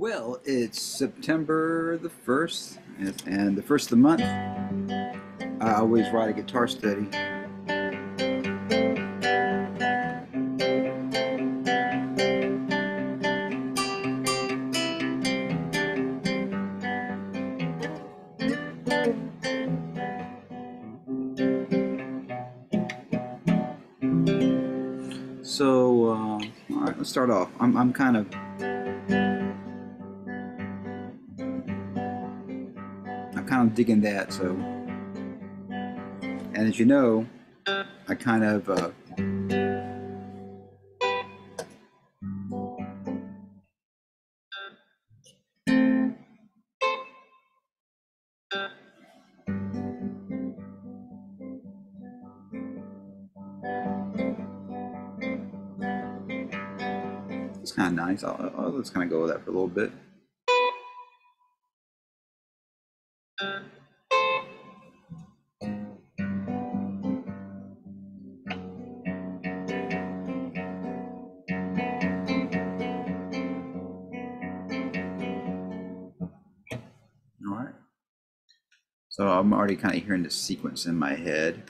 Well, it's September the 1st and the first of the month. I always write a guitar study. So, all right, let's start off. I'm kind of... I'm digging that, so, and as you know, I kind of it's kind of nice. I'll let's kind of go with that for a little bit. So I'm already kind of hearing the sequence in my head.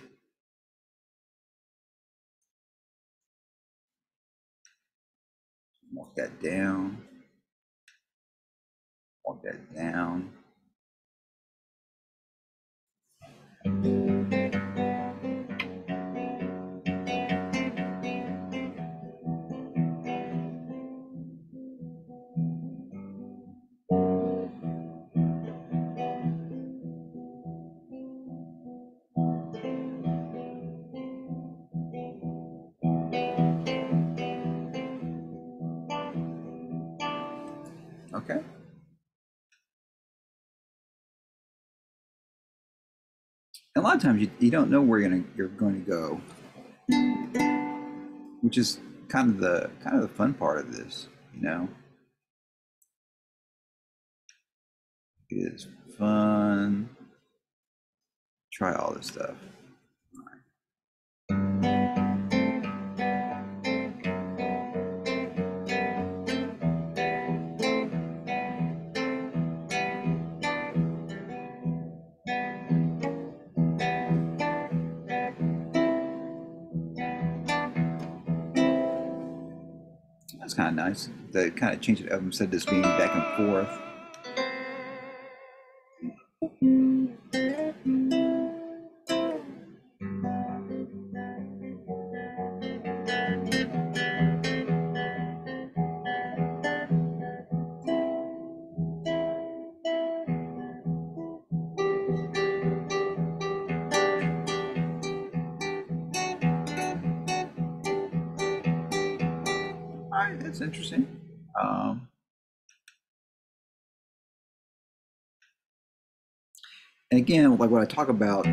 Walk that down. Walk that down. Okay. A lot of times you don't know where you're going to go, which is kind of the fun part of this, you know. It is fun. Try all this stuff. That's kind of nice. That kind of changed it up instead of just being back and forth. That's interesting. And again, like what I talk about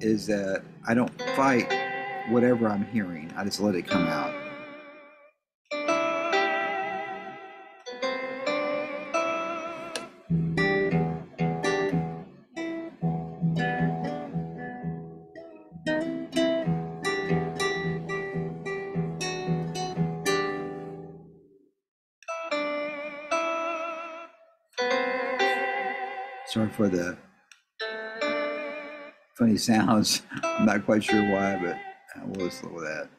is that I don't fight whatever I'm hearing. I just let it come out. Sorry for the funny sounds. I'm not quite sure why, but we'll just look at that.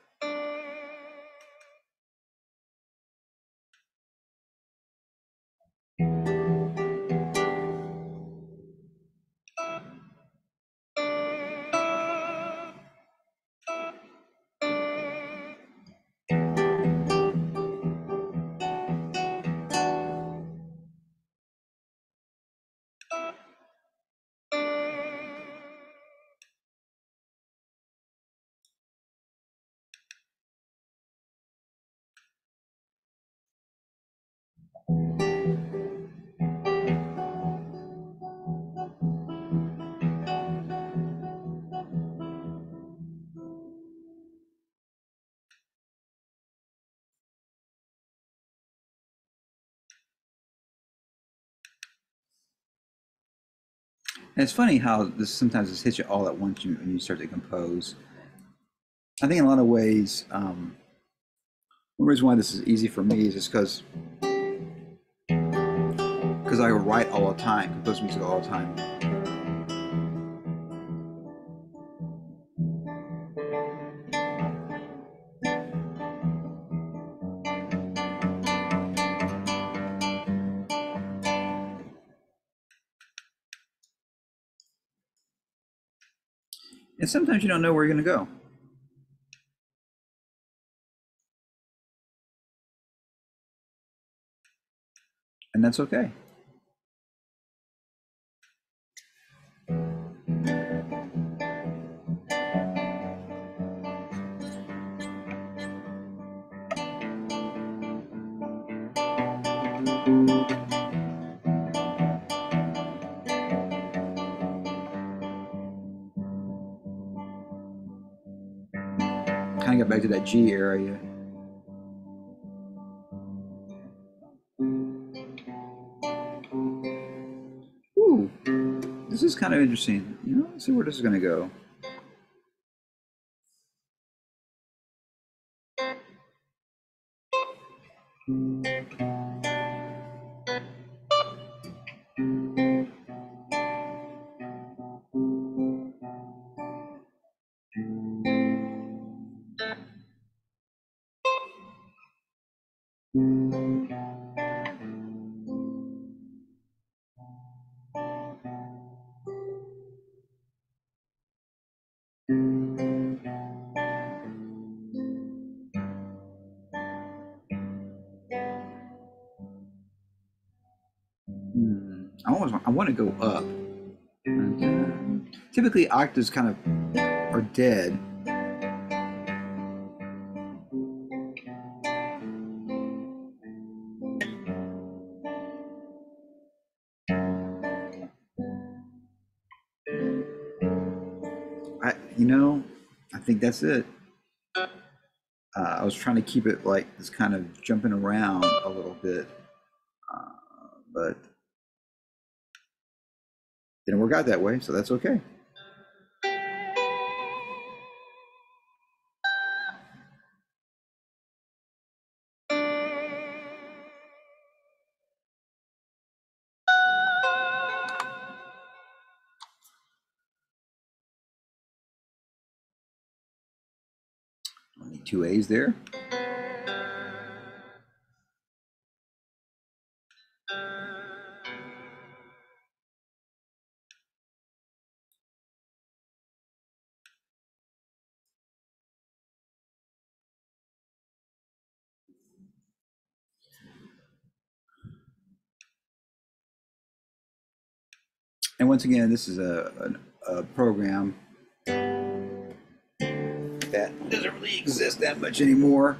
And it's funny how this sometimes just hits you all at once when you start to compose. I think in a lot of ways, the reason why this is easy for me is just because because I write all the time, compose music all the time. And sometimes you don't know where you're going to go. And that's okay. Kind of get back to that G area. Ooh, this is kind of interesting. You know, let's see where this is going to go. I want to go up. And, typically octaves kind of are dead. I think that's it. I was trying to keep it like this, kind of jumping around a little bit, but didn't work out that way, so that's okay. Only two A's there. And once again, this is a program that doesn't really exist that much anymore.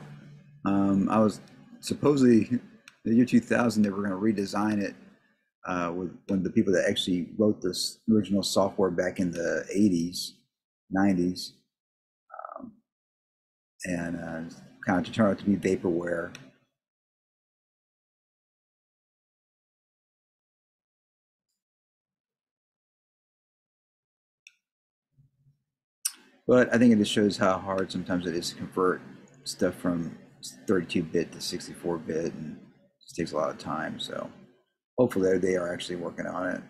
I was supposedly, in the year 2000, they were going to redesign it with one of the people that actually wrote this original software back in the 80s, 90s, and kind of turned out to be vaporware. But I think it just shows how hard sometimes it is to convert stuff from 32-bit to 64-bit, and it just takes a lot of time. So hopefully they are actually working on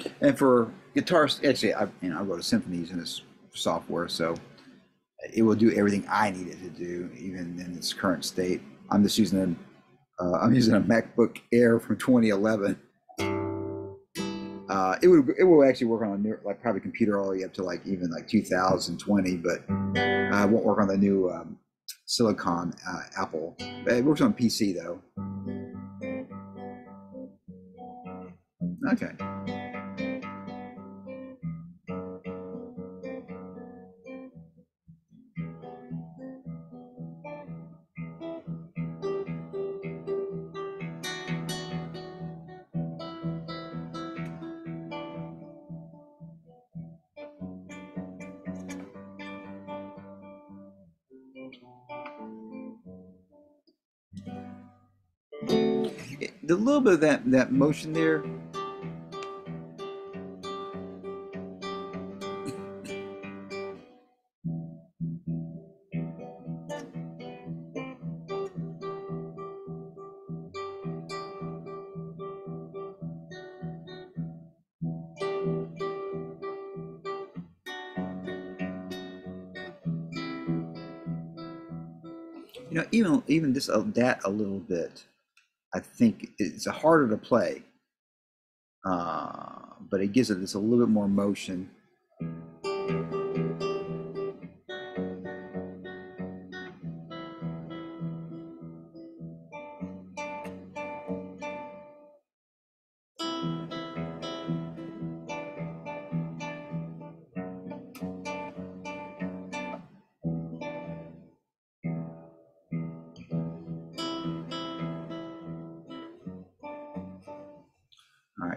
it. And for guitarists, actually, I wrote symphonies in this software, so it will do everything I need it to do, even in its current state. I'm just using a I'm using a MacBook Air from 2011. It will actually work on a new, like, probably computer all the way up to like even like 2020, but it won't work on the new silicon Apple. It works on PC though. Okay. A little bit of that motion there. you know, even just that a little bit, I think it's harder to play, but it gives it just a little bit more motion.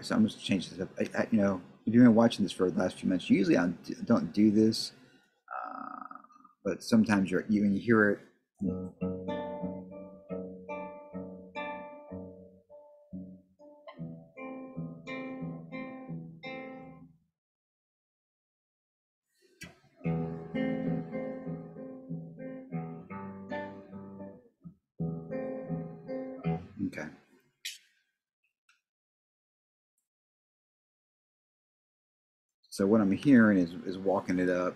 So I'm just change this up. I, you know, if you've been watching this for the last few minutes, usually I don't do this, but sometimes when you hear it, so what I'm hearing is walking it up.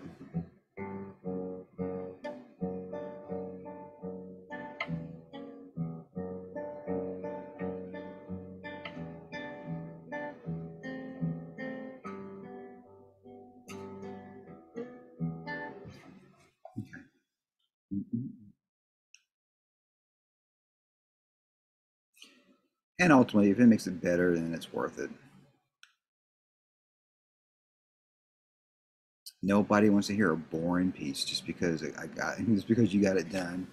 And ultimately, if it makes it better, then it's worth it. Nobody wants to hear a boring piece just because just because you got it done.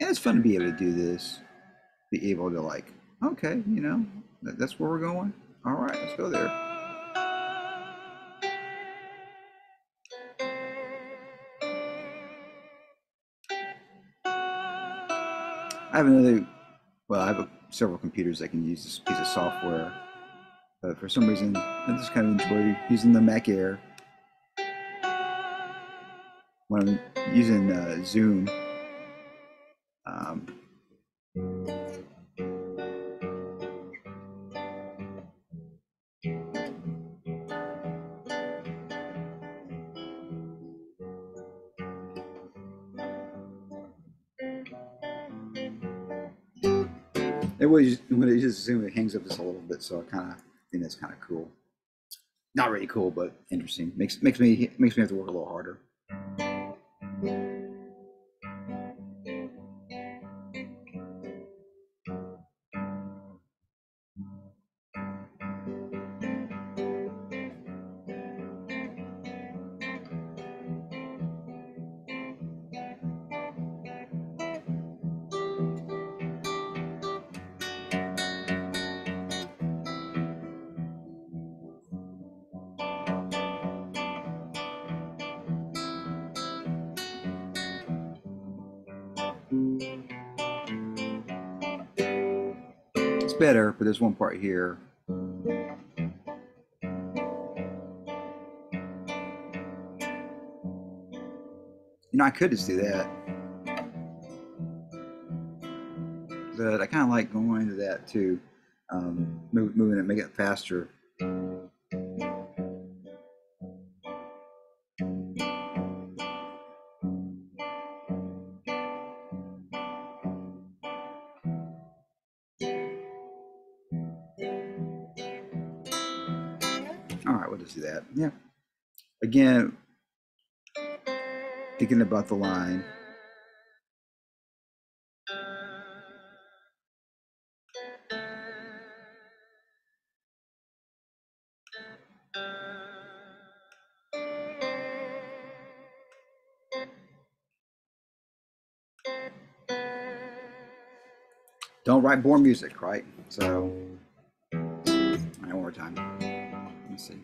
And it's fun to be able to do this, be able to like, okay, you know, that's where we're going. All right, let's go there. I have another, well, I have several computers that can use this piece of software, but for some reason, I just kind of enjoy using the Mac Air. When I'm using Zoom, when it just zooms, it hangs up just a little bit, so I kind of think that's kind of cool. Not really cool, but interesting. Makes me have to work a little harder. Better, but there's one part here. You know, I could just do that, but I kind of like going to that too, moving it, make it faster. All right, we'll just do that. Yeah. Again, thinking about the line. Don't write born music, right? So, all right, one more time. Let me see.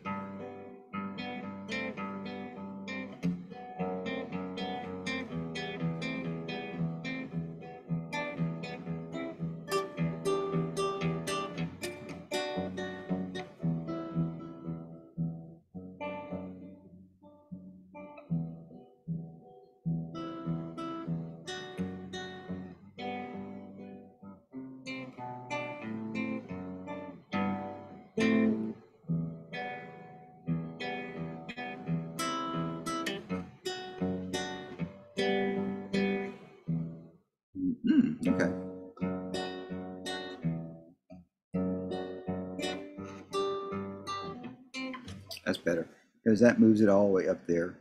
That's better because that moves it all the way up there.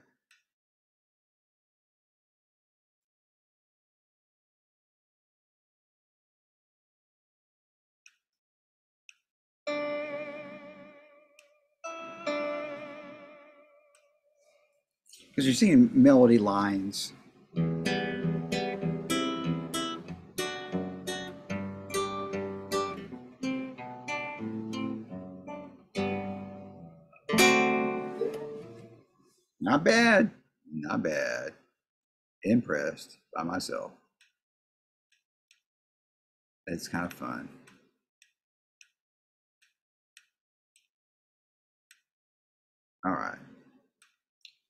Because you're seeing melody lines. Not bad, not bad. Impressed by myself. It's kind of fun. All right.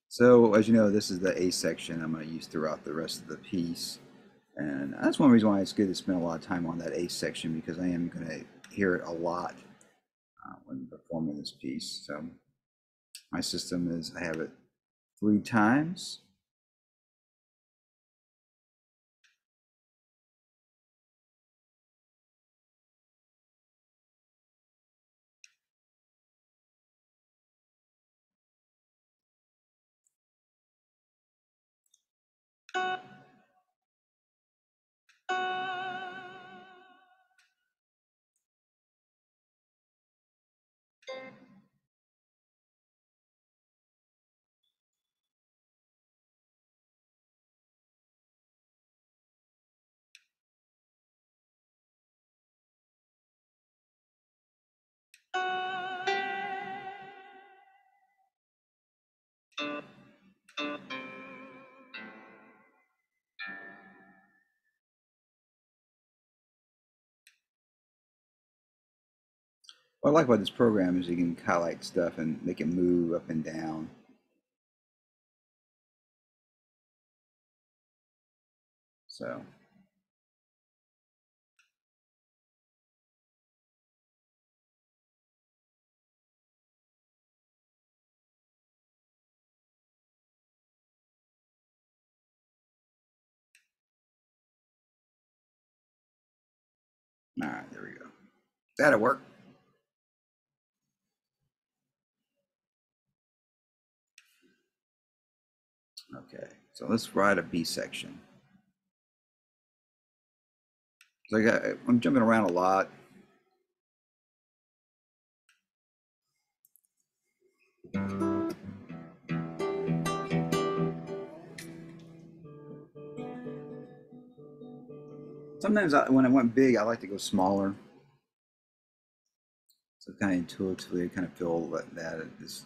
So as you know, this is the A section I'm going to use throughout the rest of the piece. And that's one reason why it's good to spend a lot of time on that A section, because I am going to hear it a lot when performing this piece. So my system is, I have it 3 times. What I like about this program is you can highlight stuff and make it move up and down. So all right, there we go. That'll work. Okay, so let's write a B section. So I'm jumping around a lot. Sometimes when I went big, I like to go smaller. So kind of intuitively, I kind of feel that it is.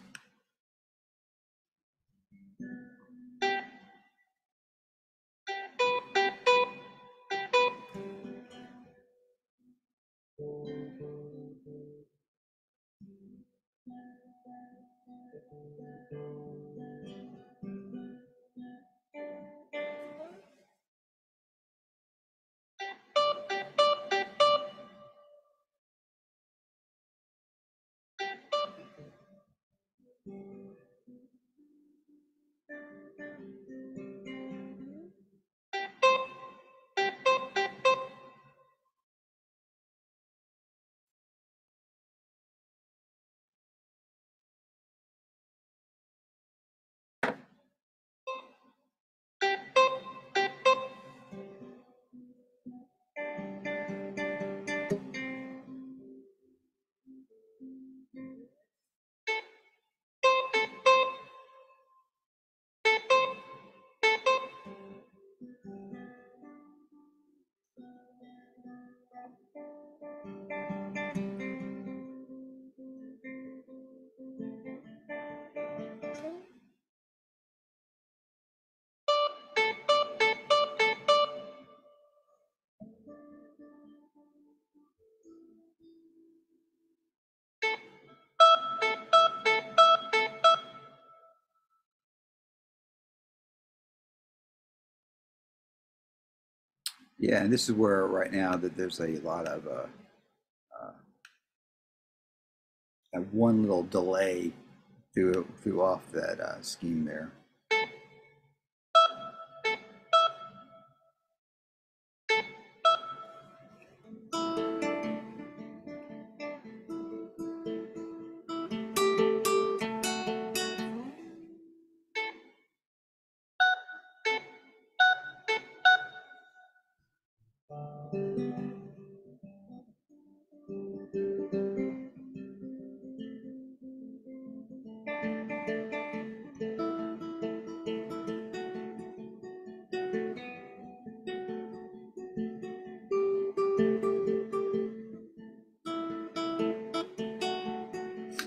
Yeah, and this is where right now that there's a lot of one little delay threw off that scheme there.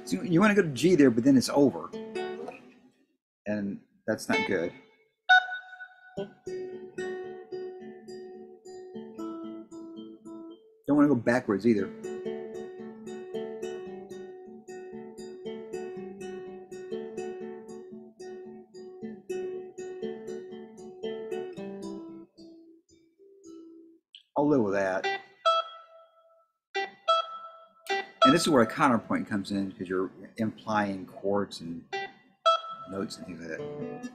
So you want to go to G there, but then it's over, and that's not good. Don't want to go backwards either. I'll live with that. And this is where a counterpoint comes in, because you're implying chords and notes and things like that.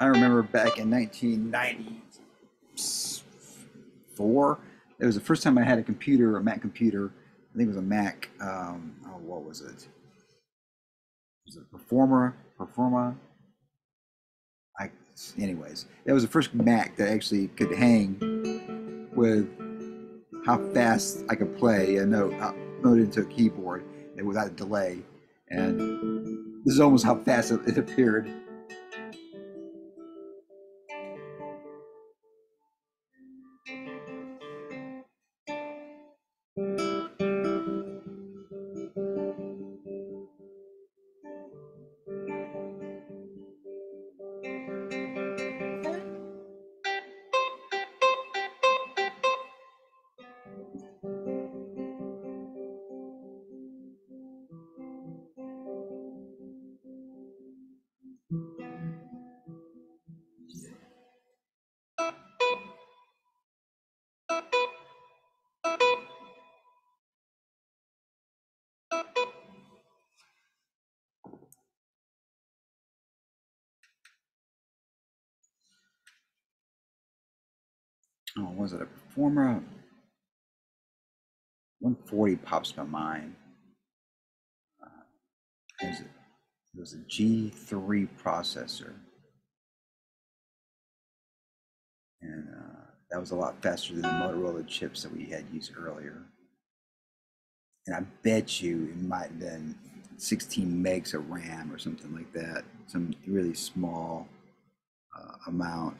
I remember back in 1994, it was the first time I had a computer, a Mac computer. I think it was a Mac. Oh, what was it? Was it Performa? Anyways, that was the first Mac that actually could hang with how fast I could play a note into a keyboard and without a delay. And this is almost how fast it appeared. Oh, was it a Performa? 140 pops to mind. It was a G3 processor. And that was a lot faster than the Motorola chips that we had used earlier. And I bet you it might have been 16 megs of RAM or something like that, some really small amount.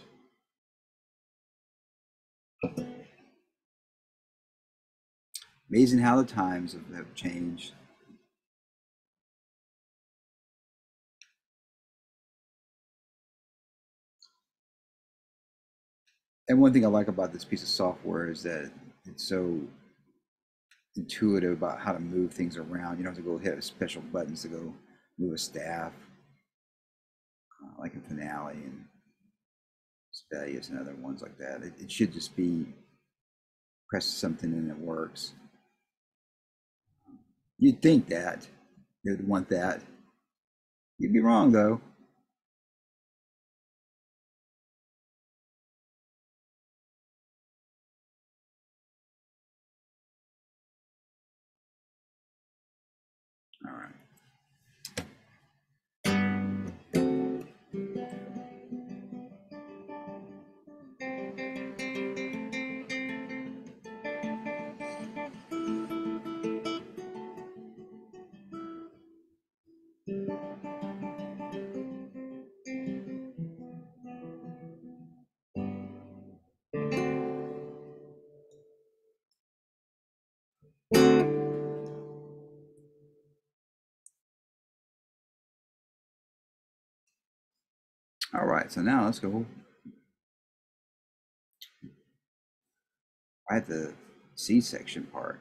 Amazing how the times have changed. And one thing I like about this piece of software is that it's so intuitive about how to move things around. You don't have to go hit special buttons to go move a staff, like in Finale and Sibelius and other ones like that. It should just be press something and it works. You'd think that they would want that. You'd be wrong though. All right. All right, so now let's go. I had the C-section part.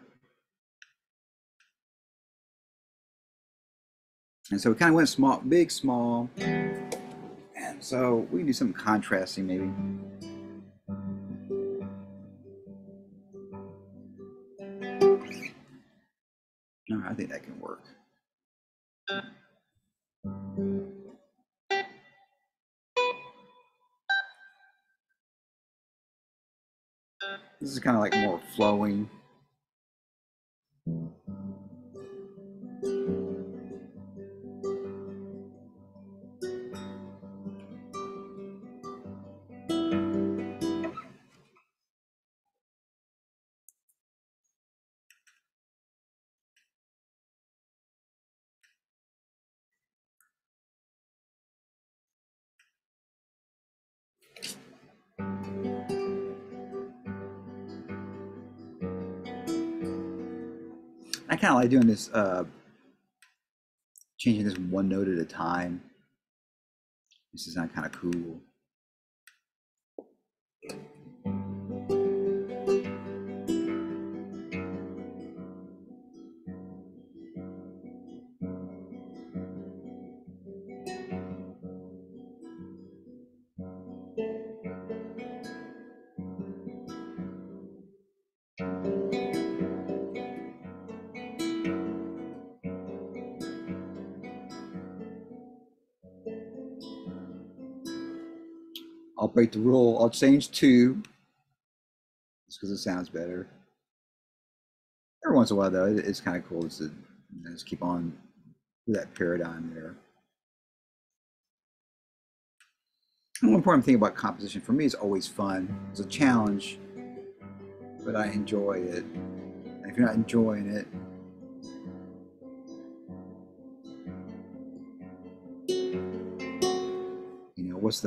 And so we kind of went small, big, small. And so we can do some contrasting maybe. No, I think that can work. This is kind of like more flowing. I kind of like doing this, changing this one note at a time. This is not kind of cool. I'll break the rule. I'll change two, just because it sounds better. Every once in a while, though, it's kind of cool just to just keep on with that paradigm there. And one important thing about composition for me is always fun. It's a challenge, but I enjoy it. And if you're not enjoying it, what's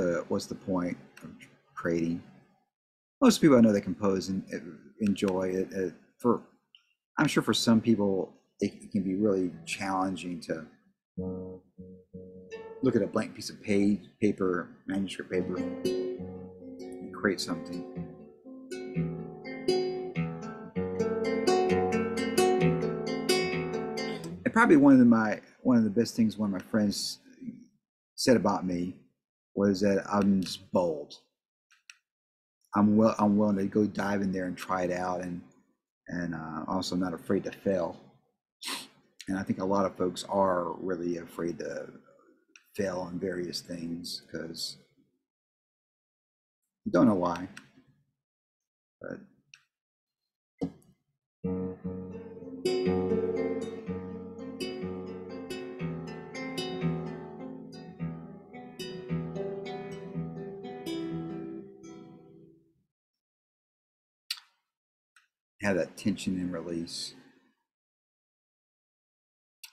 the point of creating? Most people I know that compose and enjoy it. I'm sure for some people it can be really challenging to look at a blank piece of paper, manuscript paper, and create something. And probably one of the best things one of my friends said about me was that I'm just bold. I'm willing to go dive in there and try it out, and also not afraid to fail. And I think a lot of folks are really afraid to fail on various things because I don't know why. But have that tension and release.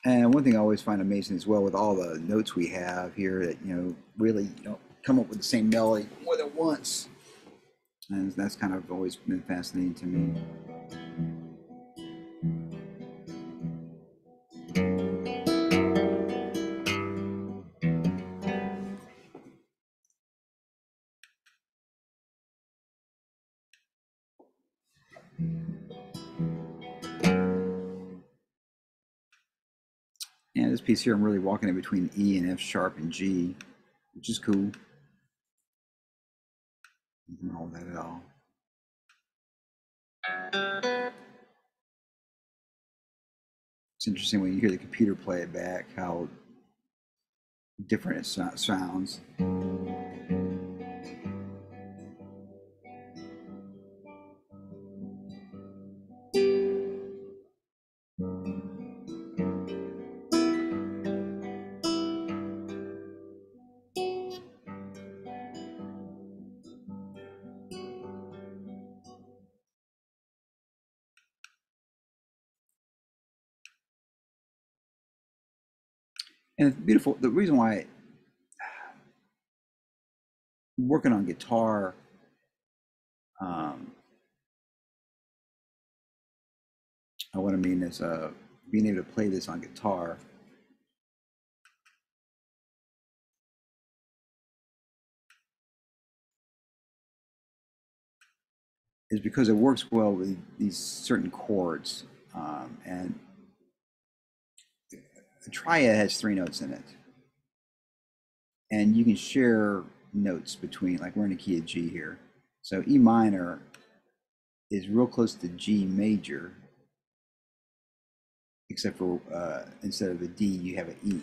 And one thing I always find amazing as well with all the notes we have here that, really you don't come up with the same melody more than once. And that's kind of always been fascinating to me. And this piece here, I'm really walking in between E and F sharp and G, which is cool. Nothing wrong with that at all. It's interesting when you hear the computer play it back, how different it sounds. And it's beautiful. The reason why working on guitar, what I mean is being able to play this on guitar is because it works well with these certain chords. And a triad has 3 notes in it. And you can share notes between, like we're in a key of G here. So E minor is real close to G major, except for instead of a D, you have an E.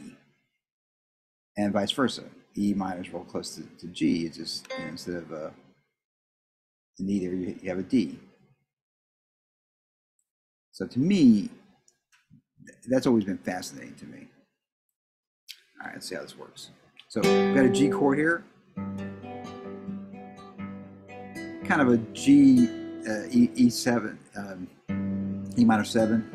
And vice versa. E minor is real close to G. It's just, you know, instead of an E there, you have a D. So to me, that's always been fascinating to me. All right, let's see how this works. So we've got a G chord here. Kind of a G, E7, E minor 7.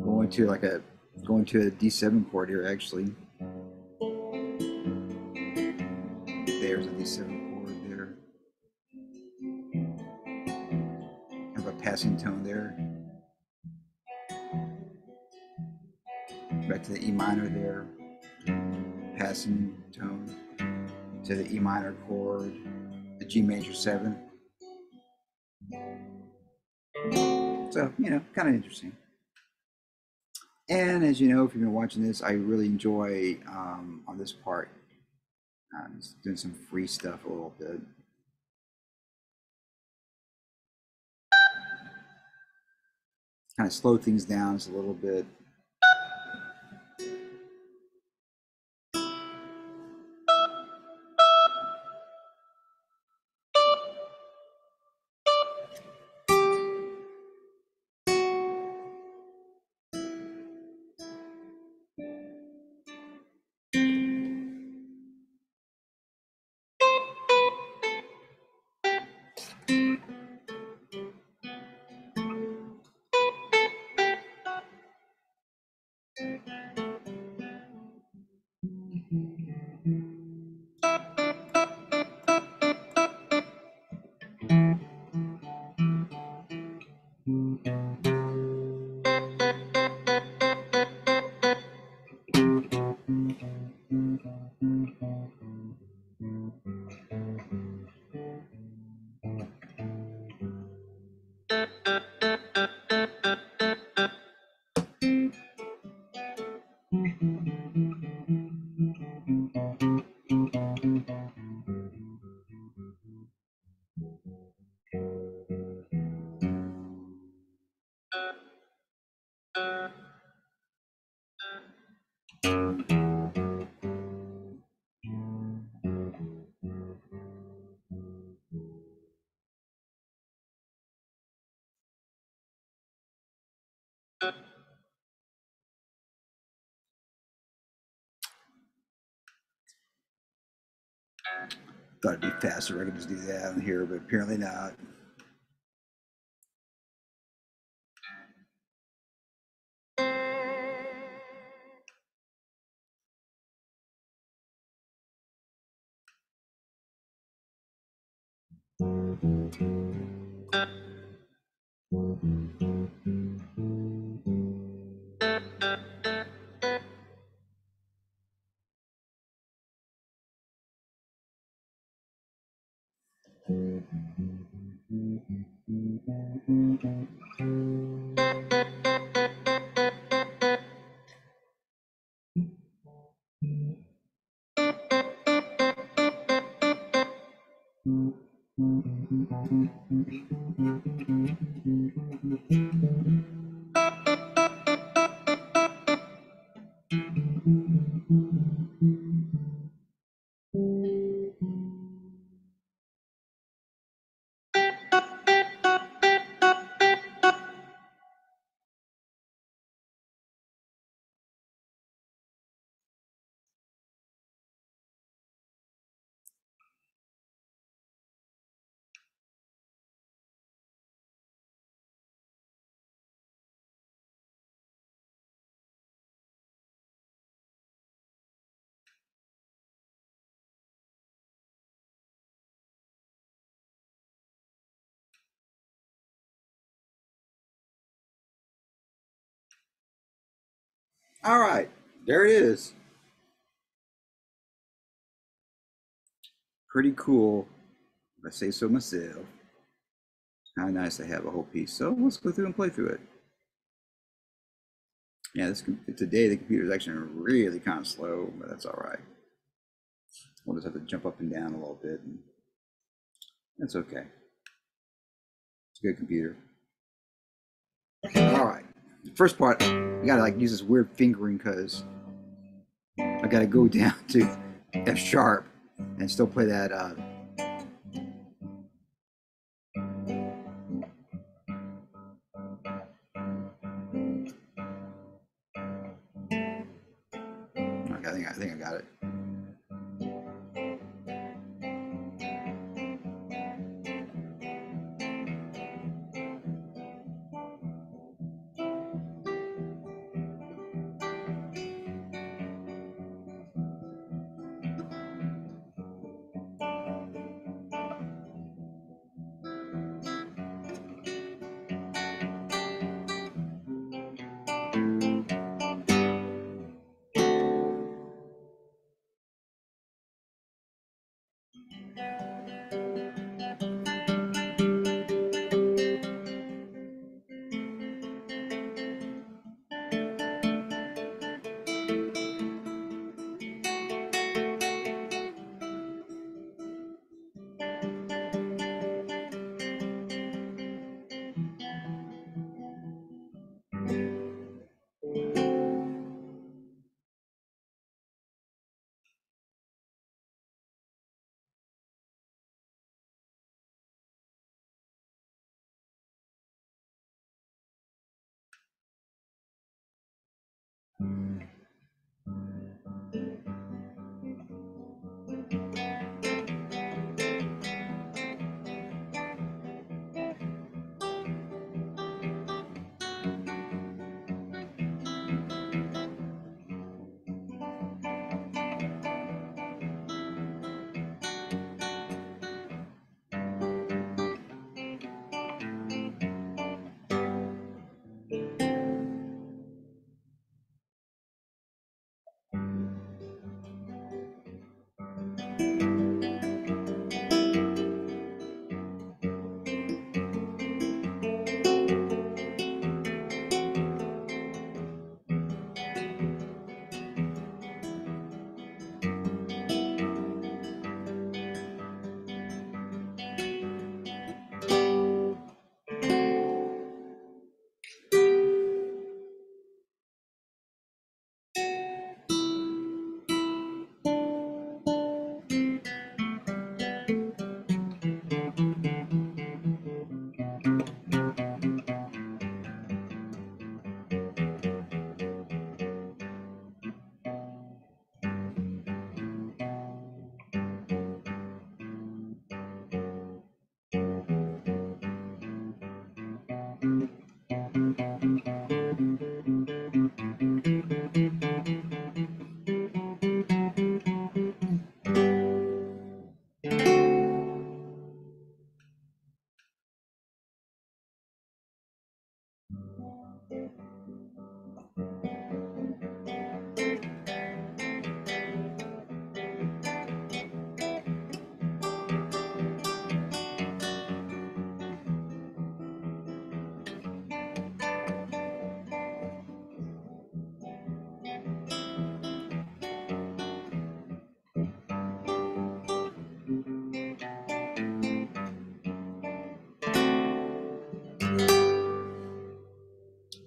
Going to like a, going to a D7 chord here actually. There's a D7 chord there. Kind of a passing tone there. Back to the E minor there. Passing tone. To the E minor chord, the G major 7. So, you know, kind of interesting. And as you know, if you've been watching this, I really enjoy on this part, just doing some free stuff a little bit. Kind of slow things down just a little bit. Thought it'd be faster, I could just do that on here, but apparently not. All right, there it is. Pretty cool, if I say so myself. How nice to have a whole piece. So let's go through and play through it. Yeah, today the computer is actually really kind of slow, but that's all right. We'll just have to jump up and down a little bit. And that's okay. It's a good computer. All right. The first part, I gotta like use this weird fingering because I gotta go down to F sharp and still play that. I think I got it.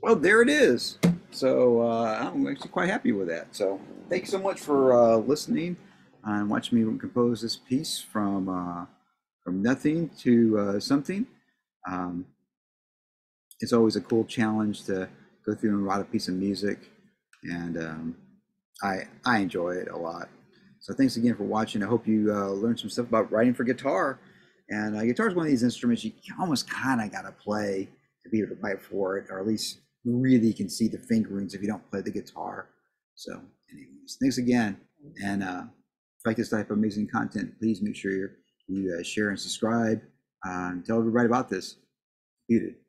Well, there it is. So I'm actually quite happy with that. So thanks so much for listening and watching me compose this piece from nothing to something. It's always a cool challenge to go through and write a piece of music, and I enjoy it a lot. So thanks again for watching. I hope you learned some stuff about writing for guitar. And guitar is one of these instruments you almost kind of got to play to be able to write for it, or at least really can see the fingerings if you don't play the guitar. So anyways, thanks again. And if you like this type of amazing content, please make sure you share and subscribe and tell everybody about this. Muted.